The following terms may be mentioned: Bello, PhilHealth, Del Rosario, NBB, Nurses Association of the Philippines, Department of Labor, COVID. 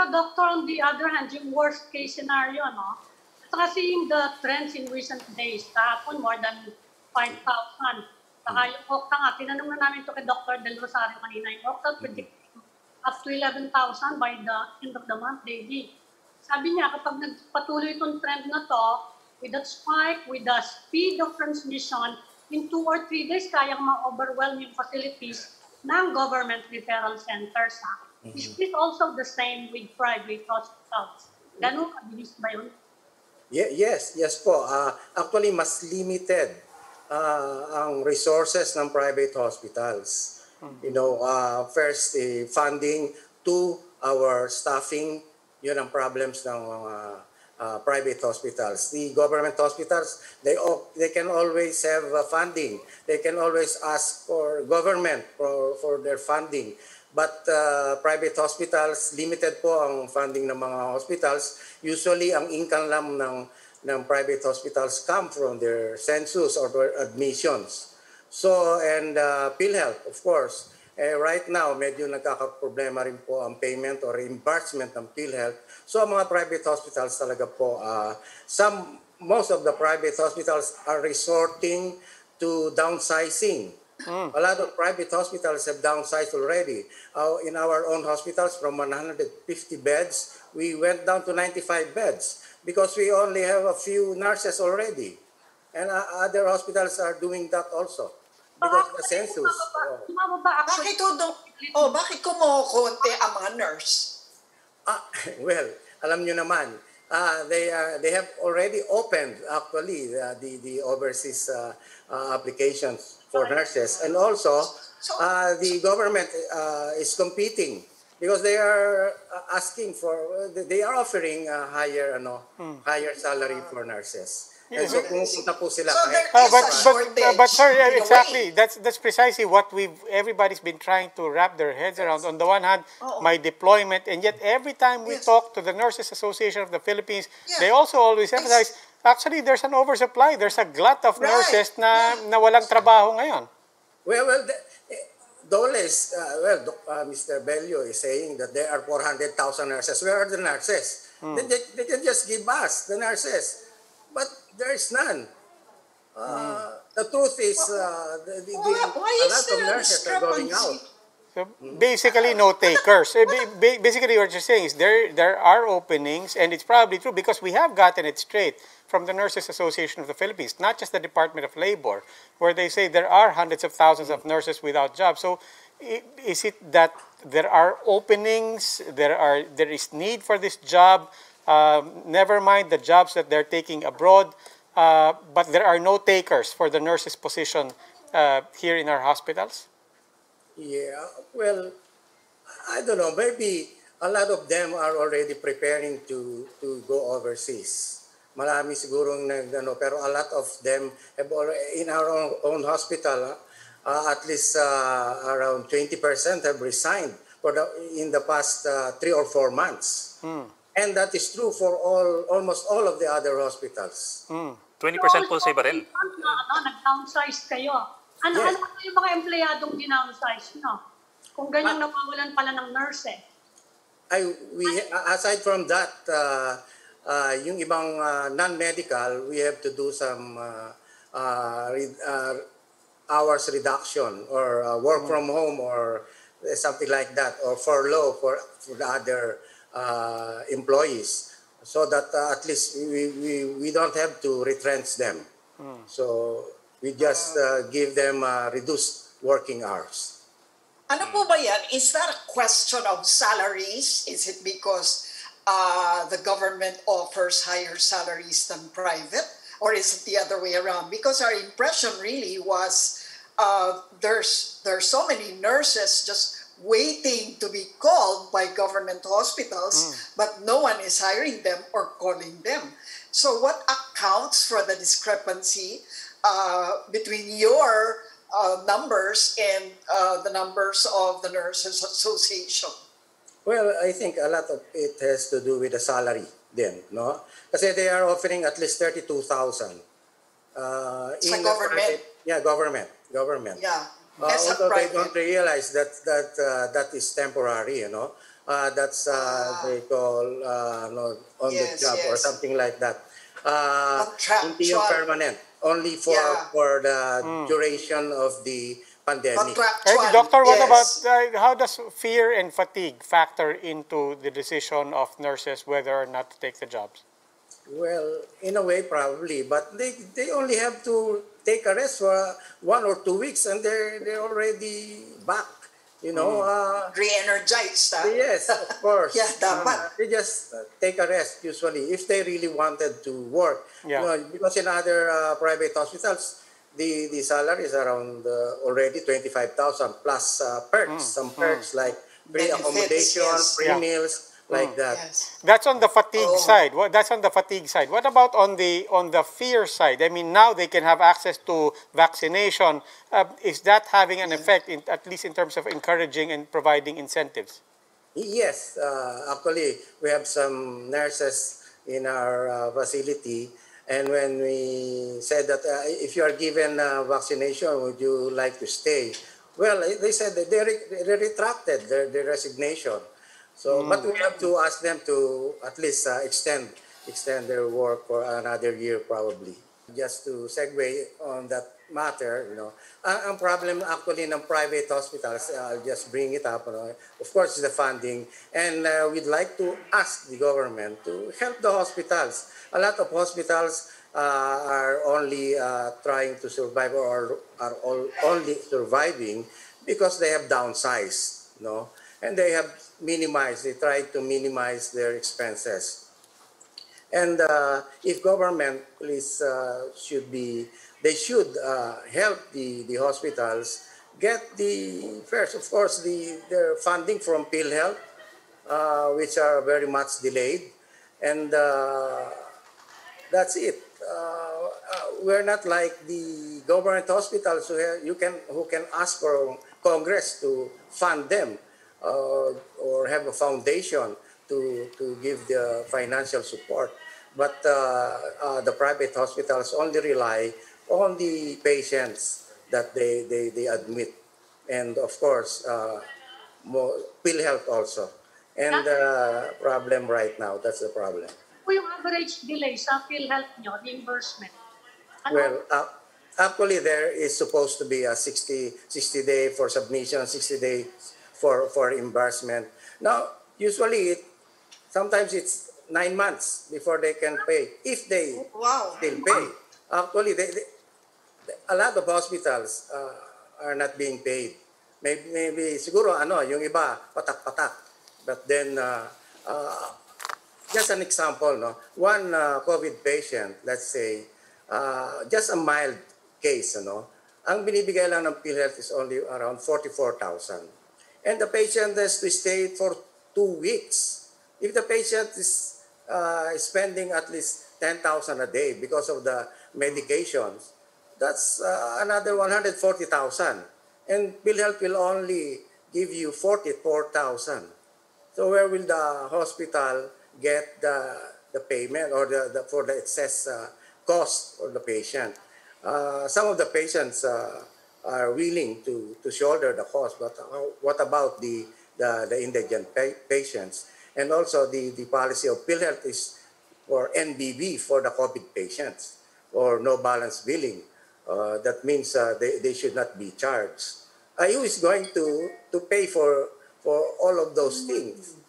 Pero doctor, on the other hand, yung worst case scenario, no? Saka seeing the trends in recent days, kahapon more than 5,000. Saka yung octang, tinanong na namin ito kay Dr. Del Rosario kanina, yung octang predicting up to 11,000 by the end of the month, daily. Sabi niya, kapag nagpatuloy itong trend na to, with that spike, with the speed of transmission, in 2 or 3 days, kayang ma-overwhelm yung facilities ng government referral centers. Is this also the same with private hospitals? Ganun kabilis ba yun? Yes po. Actually, mas limited ang resources ng private hospitals. You know, first, funding. 2, our staffing. Yun ang problems ng mga private hospitals. The government hospitals, they can always have funding. They can always ask for government for their funding. But private hospitals, limited po ang funding ng mga hospitals. Usually, ang income lang ng private hospitals come from their census or their admissions. So, and PhilHealth, of course. Right now, medyo nagkakaproblema rin po ang payment or reimbursement ng PhilHealth. So, ang mga private hospitals talaga po, most of the private hospitals are resorting to downsizing. A lot of private hospitals have downsized already. In our own hospitals, from 150 beds, we went down to 95 beds because we only have a few nurses already. And other hospitals are doing that also because of the census. Bakit kumukunti ang mga nurse? Well, alam nyo naman, they have already opened, actually, the overseas applications for nurses, and also the government is competing because they are asking for, they are offering a higher, higher salary for nurses. And so, kumukunta po sila. But sorry, exactly. That's precisely what everybody's been trying to wrap their heads around. On the one hand, my deployment, and yet every time we talk to the Nurses Association of the Philippines, they also always emphasize. Actually, there's an oversupply. There's a glut of nurses na walang trabaho ngayon. Well, Dole is, Mr. Bello is saying that there are 400,000 nurses. Where are the nurses? They can just give us the nurses. But there is none. The truth is, a lot of nurses are going out. So basically, no takers. Basically, what you're saying is there are openings, and it's probably true because we have gotten it straight from the Nurses Association of the Philippines, not just the Department of Labor, where they say there are hundreds of thousands of nurses without jobs. So is it that there are openings, there is need for this job, never mind the jobs that they're taking abroad, but there are no takers for the nurses' position here in our hospitals? Yeah, well, I don't know. Maybe a lot of them are already preparing to go overseas. Marami sigurong nagano, pero a lot of them have already, in our own hospital, at least around 20% have resigned in the past 3 or 4 months, and that is true for almost all of the other hospitals. 20% po sa iba rin. Nag-downsize kayo. Ano yung mga empleyadong dinownsize, no? Kung ganyan napawalan pala ng nurse, eh. Aside from that, yung ibang non-medical, we have to do some hours reduction or work from home or something like that, or furlough for the other employees, so that at least we don't have to retrench them. So we just give them reduced working hours. Ano po ba yan? Is that a question of salaries? Is it because the government offers higher salaries than private? Or is it the other way around? Because our impression really was there's so many nurses just waiting to be called by government hospitals, but no one is hiring them or calling them. So what accounts for the discrepancy between your numbers and the numbers of the Nurses Association? Well, I think a lot of it has to do with the salary then, no? Kasi they are offering at least 32,000. In government? Yeah, government. Yeah. Although they don't realize that is temporary, you know. that's they call on the job or something like that. Continuing permanent, only for the duration of the pandemic. Hey, doctor, what about how does fear and fatigue factor into the decision of nurses whether or not to take the jobs? Well, in a way, probably, but they only have to take a rest for 1 or 2 weeks, and they're already back. You know, re-energized. Yes, of course. Yeah, they just take a rest usually if they really wanted to work. Yeah. You know, because in other private hospitals, the salary is around already 25,000 plus perks. Some perks like free accommodation, free meals, like that. Yes. That's on the fatigue side. Well, that's on the fatigue side. What about on the fear side? I mean, now they can have access to vaccination. Is that having an effect, at least in terms of encouraging and providing incentives? Yes, actually, we have some nurses in our facility, and when we said that if you are given vaccination, would you like to stay? Well, they said that they retracted their resignation. So, but we have to ask them to at least extend their work for another year probably. Just to segue on that matter, you know, ang problem actually ng private hospitals, I'll just bring it up, you know, of course the funding, and we'd like to ask the government to help the hospitals. A lot of hospitals are only trying to survive or are only surviving because they have downsized, you know, and they have minimized, they try to minimize their expenses. And if government, please, they should help the hospitals get first, of course, their funding from PhilHealth, which are very much delayed. And that's it. We're not like the government hospitals who can ask for Congress to fund them. Or have a foundation to give the financial support. But the private hospitals only rely on the patients that they admit. And of course, PhilHealth also. And the problem right now, that's the problem. Yung average delay sa PhilHealth nyo, reimbursement? Well, actually there is supposed to be a 60 day for submission, 60 days for reimbursement. Now, usually, sometimes it's 9 months before they can pay, if they still pay. Actually, a lot of hospitals are not being paid. Maybe siguro, yung iba, patak-patak. But then, just an example, no? One COVID patient, let's say, just a mild case, ang binibigay lang ng PhilHealth is only around 44,000. And the patient has to stay for 2 weeks. If the patient is spending at least 10,000 a day because of the medications, that's another 140,000. And PhilHealth will only give you 44,000. So where will the hospital get the payment or for the excess cost for the patient? Some of the patients are willing to shoulder the cost, but what about the indigent patients? And also the policy of PhilHealth is for NBB for the COVID patients, or no balance billing. That means they should not be charged. Who is going to pay for all of those things?